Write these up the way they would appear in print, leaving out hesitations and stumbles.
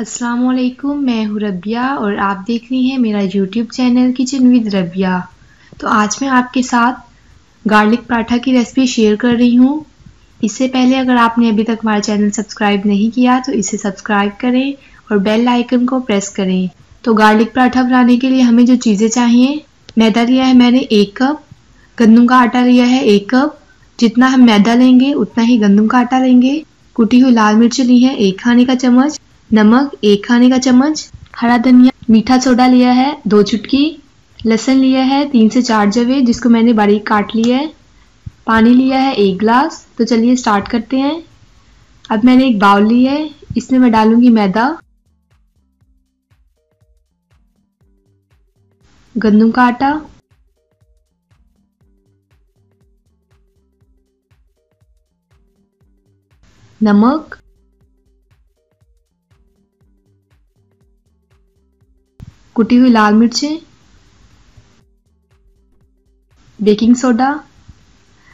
अस्सलामुअलैकुम, मैं हूँ रबिया और आप देख रही हैं मेरा YouTube channel kitchen with Rabia. तो आज मैं आपके साथ गार्लिक पराठा की रेसिपी शेयर कर रही हूँ। इससे पहले अगर आपने अभी तक हमारा चैनल सब्सक्राइब नहीं किया तो इसे सब्सक्राइब करें और बेल आइकन को प्रेस करें। तो गार्लिक पराठा बनाने के लिए हमें जो चीज़ें चाहिए, मैदा लिया है मैंने 1 कप, गंदम का आटा लिया है 1 कप। जितना हम मैदा लेंगे उतना ही गंदम का आटा लेंगे। कुटी हुई लाल मिर्च ली है 1 खाने का चम्मच, नमक 1 खाने का चम्मच, हरा धनिया, मीठा सोडा लिया है 2 चुटकी, लहसुन लिया है 3 से 4 जवे जिसको मैंने बारीक काट लिया है, पानी लिया है 1 गिलास। तो चलिए स्टार्ट करते हैं। अब मैंने एक बाउल लिया है, इसमें मैं डालूंगी मैदा, गंदम का आटा, नमक, कुटी हुई लाल मिर्चें, बेकिंग सोडा।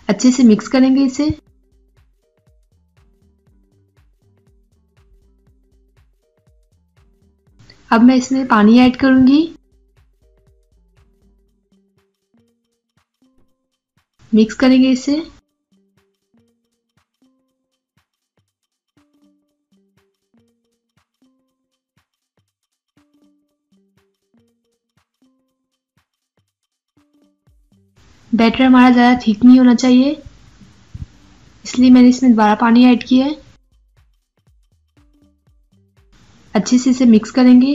अच्छे से मिक्स करेंगे इसे। अब मैं इसमें पानी ऐड करूंगी। मिक्स करेंगे इसे। बैटर हमारा ज़्यादा थिक नहीं होना चाहिए, इसलिए मैंने इसमें दोबारा पानी ऐड किया है। अच्छे से इसे मिक्स करेंगे।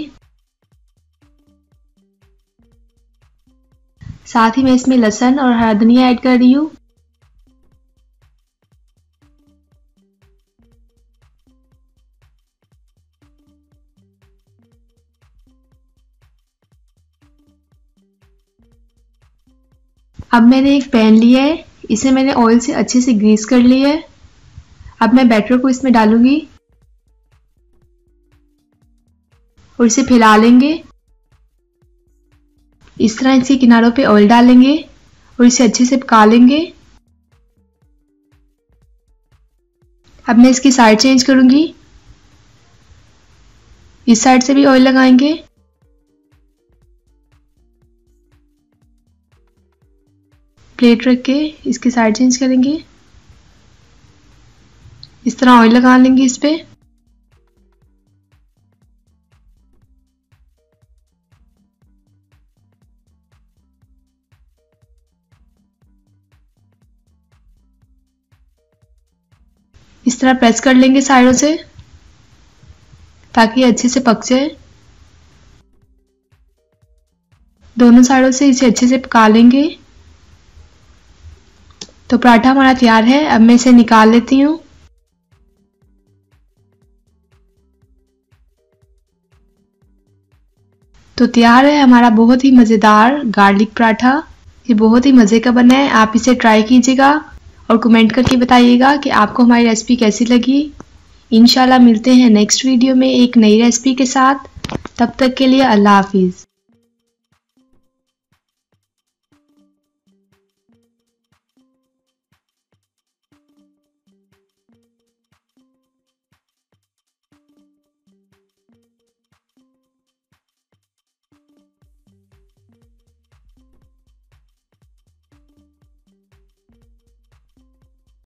साथ ही मैं इसमें लहसुन और हरा धनिया ऐड कर रही हूँ। अब मैंने एक पैन लिया है, इसे मैंने ऑयल से अच्छे से ग्रीस कर लिया है। अब मैं बैटर को इसमें डालूंगी और इसे फैला लेंगे। इस तरह इसके किनारों पे ऑयल डालेंगे और इसे अच्छे से पका लेंगे। अब मैं इसकी साइड चेंज करूंगी। इस साइड से भी ऑयल लगाएंगे। प्लेट रख के इसकी साइड चेंज करेंगे। इस तरह ऑयल लगा लेंगे इस पे। इस तरह प्रेस कर लेंगे साइडों से ताकि अच्छे से पक जाए। दोनों साइडों से इसे अच्छे से पका लेंगे। तो पराठा हमारा तैयार है। अब मैं इसे निकाल लेती हूँ। तो तैयार है हमारा बहुत ही मज़ेदार गार्लिक पराठा। ये बहुत ही मज़े का बना है। आप इसे ट्राई कीजिएगा और कमेंट करके बताइएगा कि आपको हमारी रेसिपी कैसी लगी। इंशाल्लाह मिलते हैं नेक्स्ट वीडियो में एक नई रेसिपी के साथ। तब तक के लिए अल्लाह हाफिज़।